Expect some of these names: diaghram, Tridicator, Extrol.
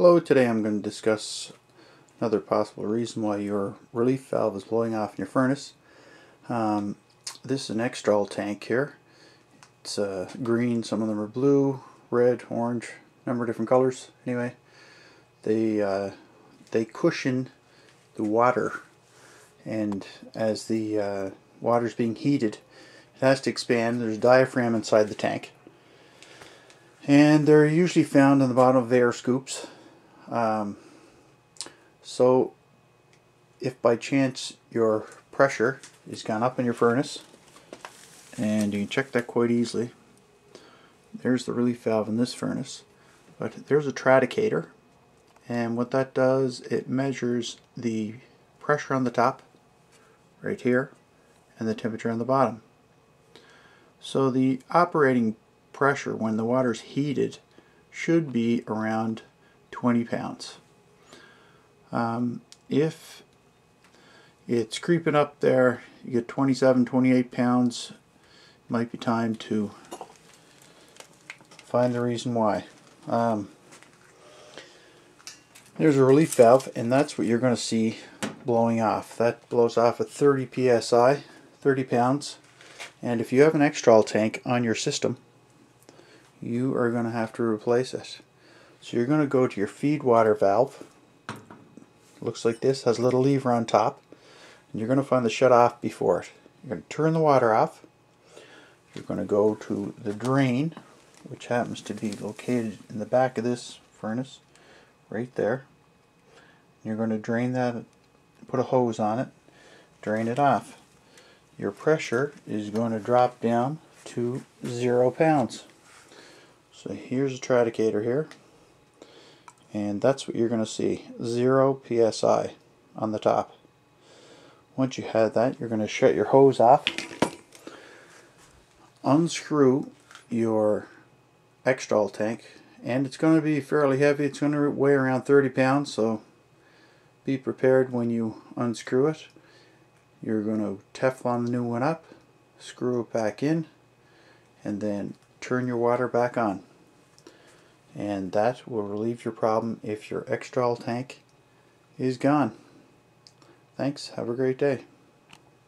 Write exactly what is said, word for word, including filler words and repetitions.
Hello, today I'm going to discuss another possible reason why your relief valve is blowing off in your furnace. Um, this is an Extrol tank here. It's uh, green, some of them are blue, red, orange, a number of different colors. Anyway, they, uh, they cushion the water, and as the uh, water is being heated, it has to expand. There's a diaphragm inside the tank, and they're usually found on the bottom of air scoops. Um, so if by chance your pressure is gone up in your furnace, and you can check that quite easily, there's the relief valve in this furnace, but there's a Tridicator, and what that does, it measures the pressure on the top right here and the temperature on the bottom. So the operating pressure when the water's heated should be around twenty pounds. Um, if it's creeping up there, you get twenty-seven, twenty-eight pounds, it might be time to find the reason why. Um, there's a relief valve, and that's what you're going to see blowing off. That blows off at thirty P S I, thirty pounds, and if you have an Extrol tank on your system, you are going to have to replace it. So you're going to go to your feed water valve. Looks like this, has a little lever on top, and you're going to find the shut off before it. You're going to turn the water off. You're going to go to the drain, which happens to be located in the back of this furnace right there. You're going to drain that, put a hose on it, drain it off. Your pressure is going to drop down to zero pounds. So here's a Tridicator here, and that's what you're going to see, zero P S I on the top. Once you have that, you're going to shut your hose off, unscrew your Extrol tank, and it's going to be fairly heavy. It's going to weigh around thirty pounds, so be prepared when you unscrew it. You're going to Teflon the new one up, screw it back in, and then turn your water back on. And that will relieve your problem if your Extrol tank is gone. Thanks. Have a great day.